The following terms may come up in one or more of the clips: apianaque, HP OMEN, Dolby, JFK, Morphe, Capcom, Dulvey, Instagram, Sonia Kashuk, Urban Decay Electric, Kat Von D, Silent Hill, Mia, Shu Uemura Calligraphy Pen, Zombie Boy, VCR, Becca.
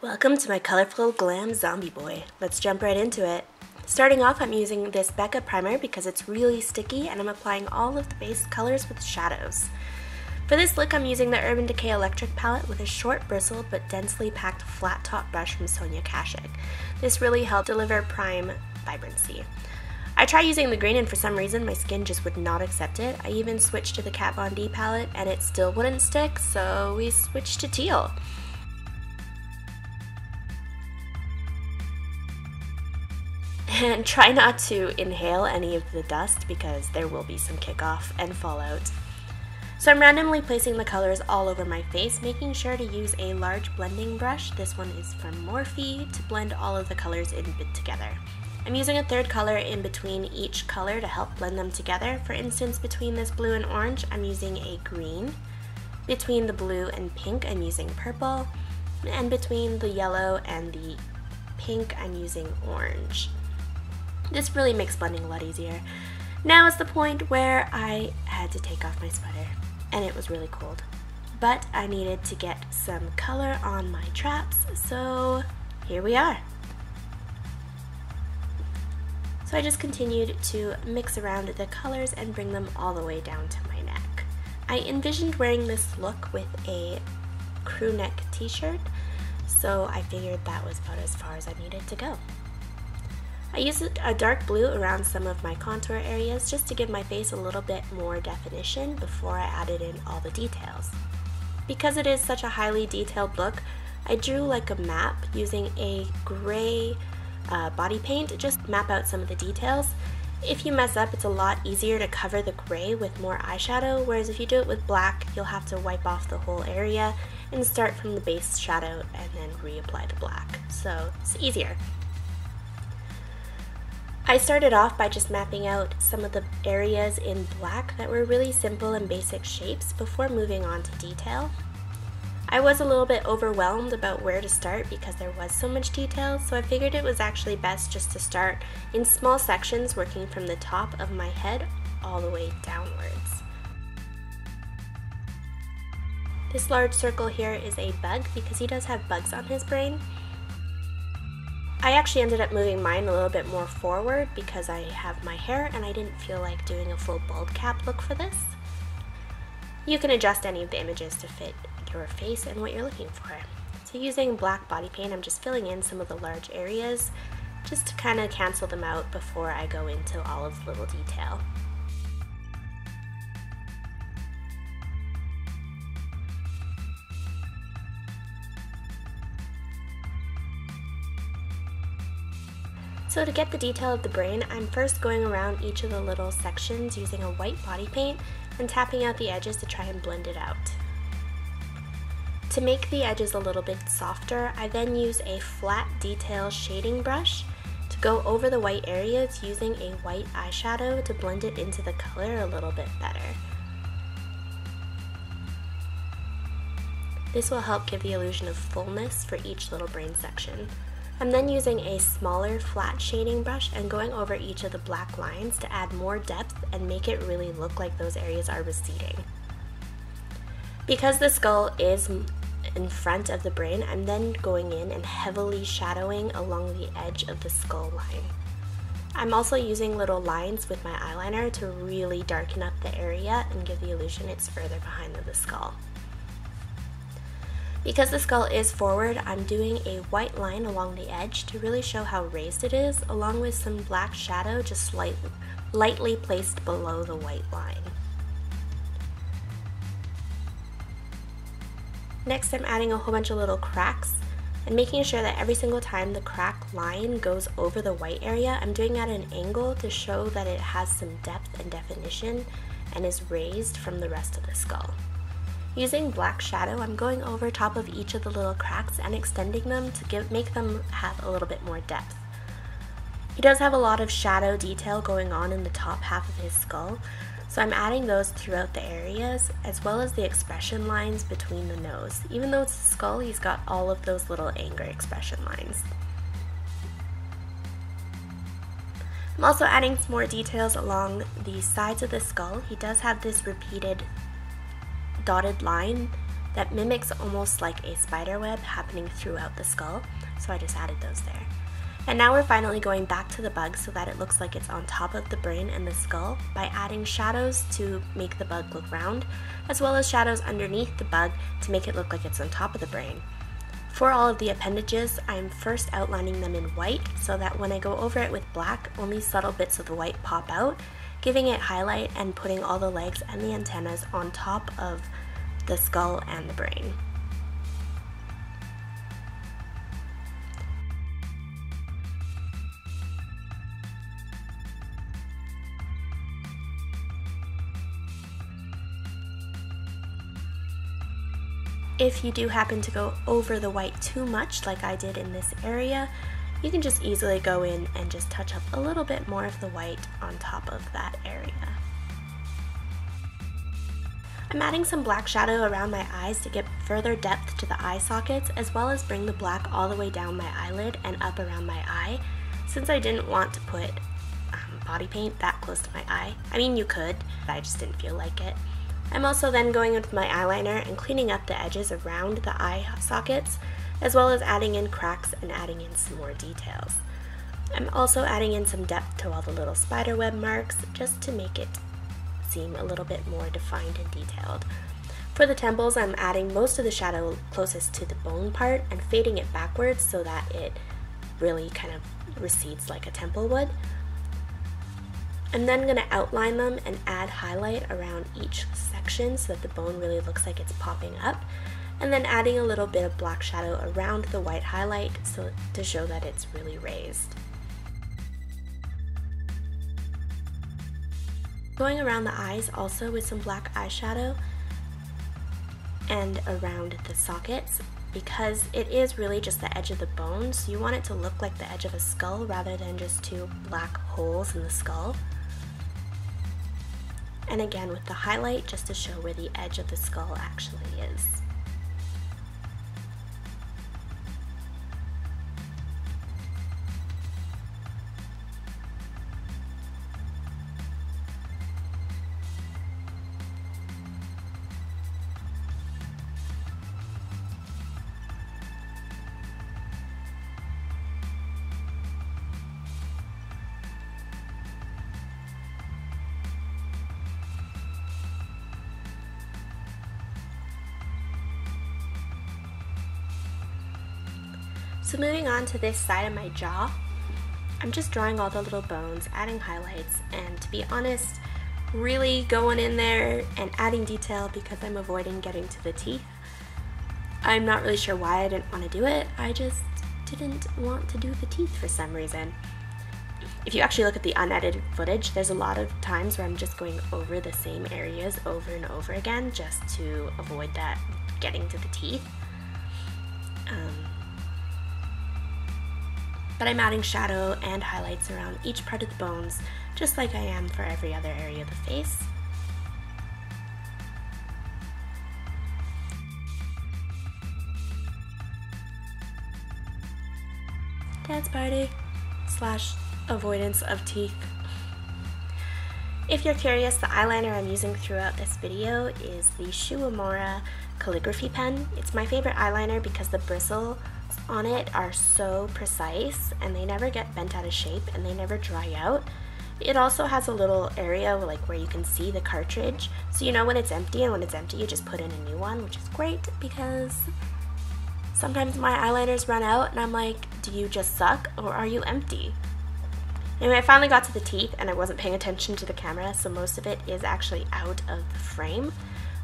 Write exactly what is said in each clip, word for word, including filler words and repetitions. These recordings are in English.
Welcome to my colorful glam zombie boy. Let's jump right into it. Starting off, I'm using this Becca primer because it's really sticky and I'm applying all of the base colors with shadows. For this look, I'm using the Urban Decay Electric palette with a short bristled but densely packed flat top brush from Sonia Kashuk. This really helped deliver prime vibrancy. I tried using the green and for some reason my skin just would not accept it. I even switched to the Kat Von D palette and it still wouldn't stick, so we switched to teal. And try not to inhale any of the dust because there will be some kickoff and fallout. So I'm randomly placing the colors all over my face, making sure to use a large blending brush. This one is from Morphe to blend all of the colors in bit together. I'm using a third color in between each color to help blend them together. For instance, between this blue and orange, I'm using a green. Between the blue and pink, I'm using purple. And between the yellow and the pink, I'm using orange. This really makes blending a lot easier. Now is the point where I had to take off my sweater, and it was really cold. But I needed to get some color on my traps, so here we are. So I just continued to mix around the colors and bring them all the way down to my neck. I envisioned wearing this look with a crew neck t-shirt, so I figured that was about as far as I needed to go. I used a dark blue around some of my contour areas just to give my face a little bit more definition before I added in all the details. Because it is such a highly detailed look, I drew like a map using a gray uh, body paint to just map out some of the details. If you mess up, it's a lot easier to cover the gray with more eyeshadow, whereas if you do it with black, you'll have to wipe off the whole area and start from the base shadow and then reapply the black. So it's easier. I started off by just mapping out some of the areas in black that were really simple and basic shapes before moving on to detail. I was a little bit overwhelmed about where to start because there was so much detail, so I figured it was actually best just to start in small sections, working from the top of my head all the way downwards. This large circle here is a bug because he does have bugs on his brain. I actually ended up moving mine a little bit more forward because I have my hair and I didn't feel like doing a full bulb cap look for this. You can adjust any of the images to fit your face and what you're looking for. So using black body paint, I'm just filling in some of the large areas just to kind of cancel them out before I go into all of the little detail. So to get the detail of the brain, I'm first going around each of the little sections using a white body paint and tapping out the edges to try and blend it out. To make the edges a little bit softer, I then use a flat detail shading brush to go over the white areas using a white eyeshadow to blend it into the color a little bit better. This will help give the illusion of fullness for each little brain section. I'm then using a smaller flat shading brush and going over each of the black lines to add more depth and make it really look like those areas are receding. Because the skull is in front of the brain, I'm then going in and heavily shadowing along the edge of the skull line. I'm also using little lines with my eyeliner to really darken up the area and give the illusion it's further behind the skull. Because the skull is forward, I'm doing a white line along the edge to really show how raised it is, along with some black shadow just light, lightly placed below the white line. Next, I'm adding a whole bunch of little cracks and making sure that every single time the crack line goes over the white area, I'm doing at an angle to show that it has some depth and definition and is raised from the rest of the skull. Using black shadow, I'm going over top of each of the little cracks and extending them to give, make them have a little bit more depth. He does have a lot of shadow detail going on in the top half of his skull, so I'm adding those throughout the areas, as well as the expression lines between the nose. Even though it's a skull, he's got all of those little anger expression lines. I'm also adding some more details along the sides of the skull. He does have this repeated dotted line that mimics almost like a spider web happening throughout the skull, so I just added those there. And now we're finally going back to the bug so that it looks like it's on top of the brain and the skull by adding shadows to make the bug look round, as well as shadows underneath the bug to make it look like it's on top of the brain. For all of the appendages, I'm first outlining them in white so that when I go over it with black, only subtle bits of the white pop out, giving it highlight and putting all the legs and the antennas on top of the skull and the brain. If you do happen to go over the white too much, like I did in this area, you can just easily go in and just touch up a little bit more of the white on top of that area. I'm adding some black shadow around my eyes to give further depth to the eye sockets, as well as bring the black all the way down my eyelid and up around my eye, since I didn't want to put um, body paint that close to my eye. I mean, you could, but I just didn't feel like it. I'm also then going in with my eyeliner and cleaning up the edges around the eye sockets, as well as adding in cracks and adding in some more details. I'm also adding in some depth to all the little spiderweb marks just to make it seem a little bit more defined and detailed. For the temples, I'm adding most of the shadow closest to the bone part and fading it backwards so that it really kind of recedes like a temple would. I'm then going to outline them and add highlight around each section so that the bone really looks like it's popping up, and then adding a little bit of black shadow around the white highlight so to show that it's really raised. Going around the eyes also with some black eyeshadow and around the sockets, because it is really just the edge of the bone, so you want it to look like the edge of a skull rather than just two black holes in the skull. And again with the highlight just to show where the edge of the skull actually is. So moving on to this side of my jaw, I'm just drawing all the little bones, adding highlights, and to be honest, really going in there and adding detail because I'm avoiding getting to the teeth. I'm not really sure why I didn't want to do it, I just didn't want to do the teeth for some reason. If you actually look at the unedited footage, there's a lot of times where I'm just going over the same areas over and over again just to avoid that getting to the teeth. Um, But I'm adding shadow and highlights around each part of the bones, just like I am for every other area of the face. Dance party slash avoidance of teeth. If you're curious, the eyeliner I'm using throughout this video is the Shu Uemura Calligraphy Pen. It's my favorite eyeliner because the bristle on it are so precise and they never get bent out of shape and they never dry out. It also has a little area like where you can see the cartridge, so you know when it's empty, and when it's empty you just put in a new one, which is great because sometimes my eyeliners run out and I'm like, do you just suck or are you empty? Anyway, I finally got to the teeth and I wasn't paying attention to the camera, so most of it is actually out of the frame.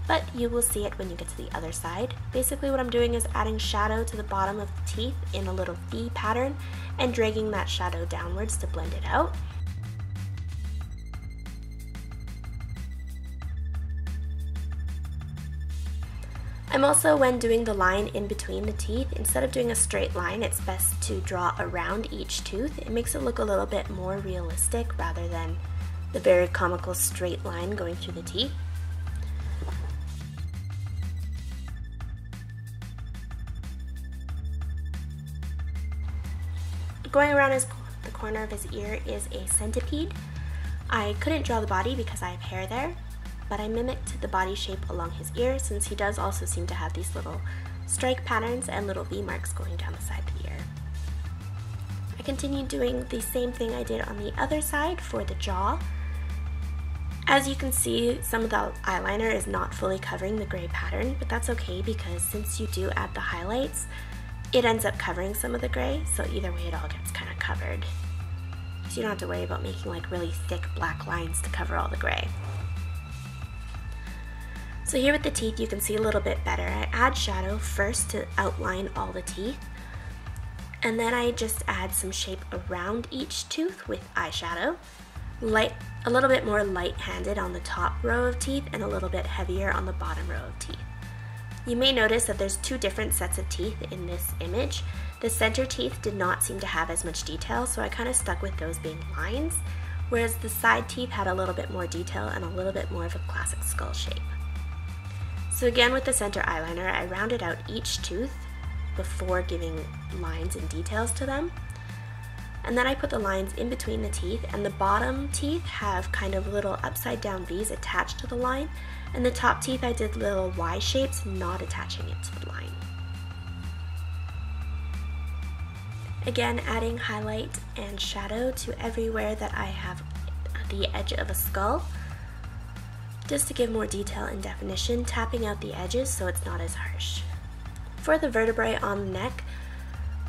But you will see it when you get to the other side. Basically what I'm doing is adding shadow to the bottom of the teeth in a little V pattern and dragging that shadow downwards to blend it out. I'm also, when doing the line in between the teeth, instead of doing a straight line, it's best to draw around each tooth. It makes it look a little bit more realistic rather than the very comical straight line going through the teeth. Going around his, the corner of his ear is a centipede. I couldn't draw the body because I have hair there, but I mimicked the body shape along his ear since he does also seem to have these little strike patterns and little V marks going down the side of the ear. I continued doing the same thing I did on the other side for the jaw. As you can see, some of the eyeliner is not fully covering the gray pattern, but that's okay because since you do add the highlights, it ends up covering some of the gray, so either way it all gets kind of covered. So you don't have to worry about making like really thick black lines to cover all the gray. So here with the teeth you can see a little bit better. I add shadow first to outline all the teeth, and then I just add some shape around each tooth with eyeshadow. Light, a little bit more light-handed on the top row of teeth and a little bit heavier on the bottom row of teeth. You may notice that there's two different sets of teeth in this image. The center teeth did not seem to have as much detail, so I kind of stuck with those being lines, whereas the side teeth had a little bit more detail and a little bit more of a classic skull shape. So again with the center eyeliner, I rounded out each tooth before giving lines and details to them. And then I put the lines in between the teeth, and the bottom teeth have kind of little upside down V's attached to the line, and the top teeth I did little Y shapes not attaching it to the line. Again, adding highlight and shadow to everywhere that I have the edge of a skull, just to give more detail and definition, tapping out the edges so it's not as harsh. For the vertebrae on the neck,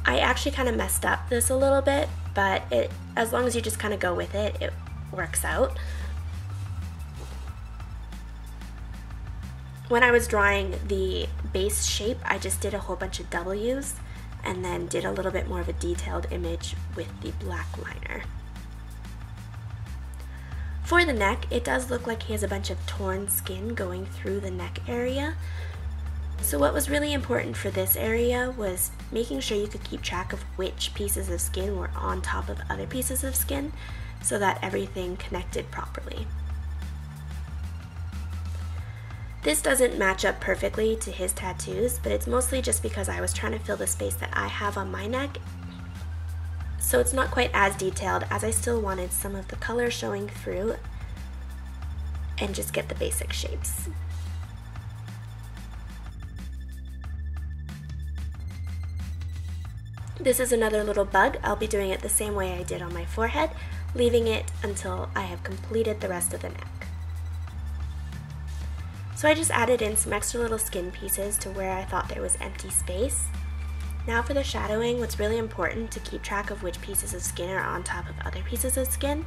I actually kind of messed up this a little bit, but it, as long as you just kind of go with it, it works out. When I was drawing the base shape, I just did a whole bunch of W's and then did a little bit more of a detailed image with the black liner. For the neck, it does look like he has a bunch of torn skin going through the neck area. So what was really important for this area was making sure you could keep track of which pieces of skin were on top of other pieces of skin so that everything connected properly. This doesn't match up perfectly to his tattoos, but it's mostly just because I was trying to fill the space that I have on my neck, so it's not quite as detailed as I still wanted some of the color showing through and just get the basic shapes. This is another little bug. I'll be doing it the same way I did on my forehead, leaving it until I have completed the rest of the neck. So I just added in some extra little skin pieces to where I thought there was empty space. Now for the shadowing, what's really important to keep track of which pieces of skin are on top of other pieces of skin.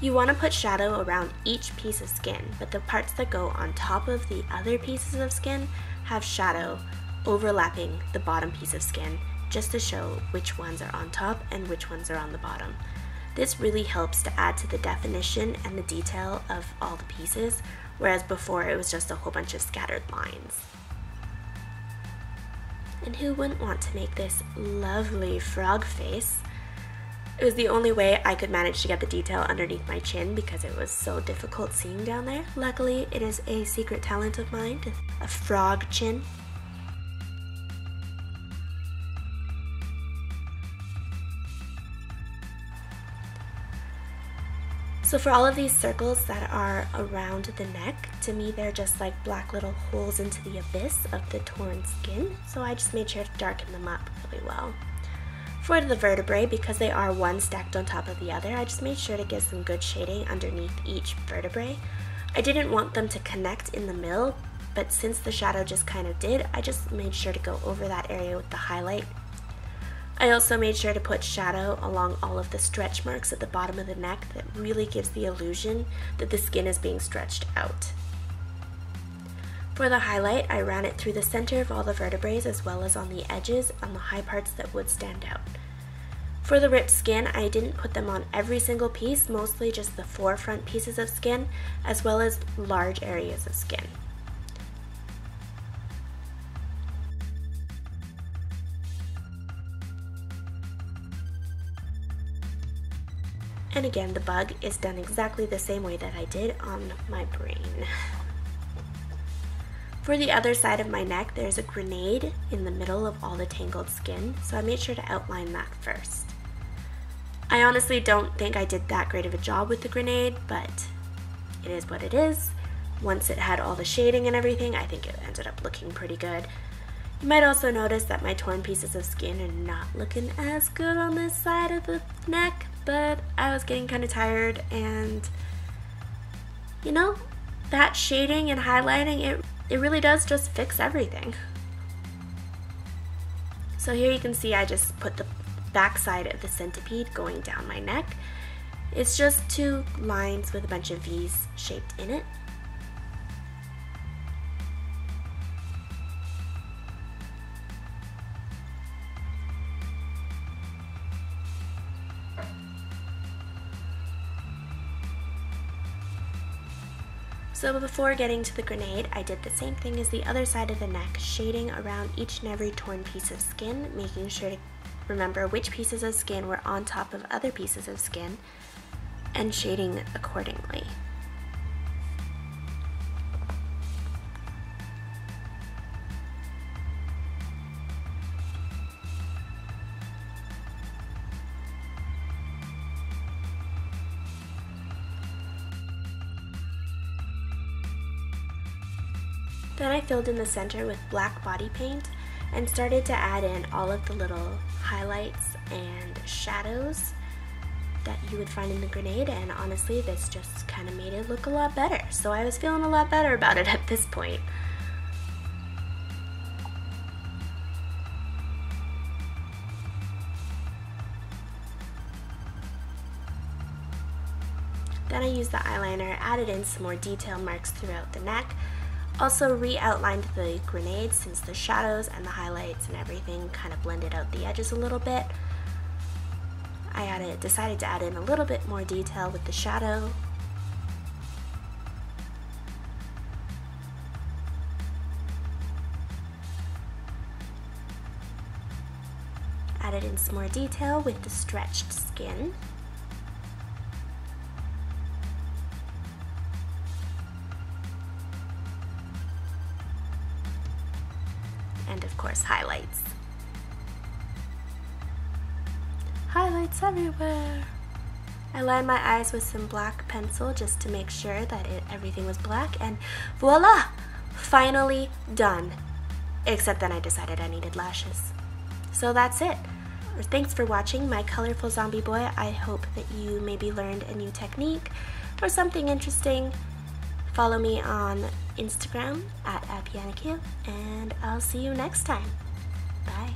You want to put shadow around each piece of skin, but the parts that go on top of the other pieces of skin have shadow overlapping the bottom piece of skin, just to show which ones are on top and which ones are on the bottom. This really helps to add to the definition and the detail of all the pieces, whereas before it was just a whole bunch of scattered lines. And who wouldn't want to make this lovely frog face? It was the only way I could manage to get the detail underneath my chin because it was so difficult seeing down there. Luckily, it is a secret talent of mine, a frog chin. So for all of these circles that are around the neck, to me they're just like black little holes into the abyss of the torn skin, so I just made sure to darken them up really well. For the vertebrae, because they are one stacked on top of the other, I just made sure to give some good shading underneath each vertebrae. I didn't want them to connect in the middle, but since the shadow just kind of did, I just made sure to go over that area with the highlight. I also made sure to put shadow along all of the stretch marks at the bottom of the neck that really gives the illusion that the skin is being stretched out. For the highlight, I ran it through the center of all the vertebrae as well as on the edges on the high parts that would stand out. For the ripped skin, I didn't put them on every single piece, mostly just the four front pieces of skin as well as large areas of skin. And again, the bug is done exactly the same way that I did on my brain. For the other side of my neck, there's a grenade in the middle of all the tangled skin, so I made sure to outline that first. I honestly don't think I did that great of a job with the grenade, but it is what it is. once it had all the shading and everything, I think it ended up looking pretty good. You might also notice that my torn pieces of skin are not looking as good on this side of the neck, but I was getting kind of tired, and you know, that shading and highlighting, it, it really does just fix everything. So here you can see I just put the back side of the centipede going down my neck. It's just two lines with a bunch of V's shaped in it. So before getting to the grenade, I did the same thing as the other side of the neck, shading around each and every torn piece of skin, making sure to remember which pieces of skin were on top of other pieces of skin, and shading accordingly. Then I filled in the center with black body paint and started to add in all of the little highlights and shadows that you would find in the grenade, and honestly this just kind of made it look a lot better. So I was feeling a lot better about it at this point. Then I used the eyeliner, added in some more detail marks throughout the neck. Also re-outlined the grenade since the shadows and the highlights and everything kind of blended out the edges a little bit. I added, decided to add in a little bit more detail with the shadow. Added in some more detail with the stretched skin. And of course, highlights. Highlights everywhere! I lined my eyes with some black pencil just to make sure that it, everything was black, and voila! Finally done! Except then I decided I needed lashes. So that's it! Thanks for watching, my colorful zombie boy. I hope that you maybe learned a new technique or something interesting. Follow me on Instagram at apianaque, and I'll see you next time. Bye.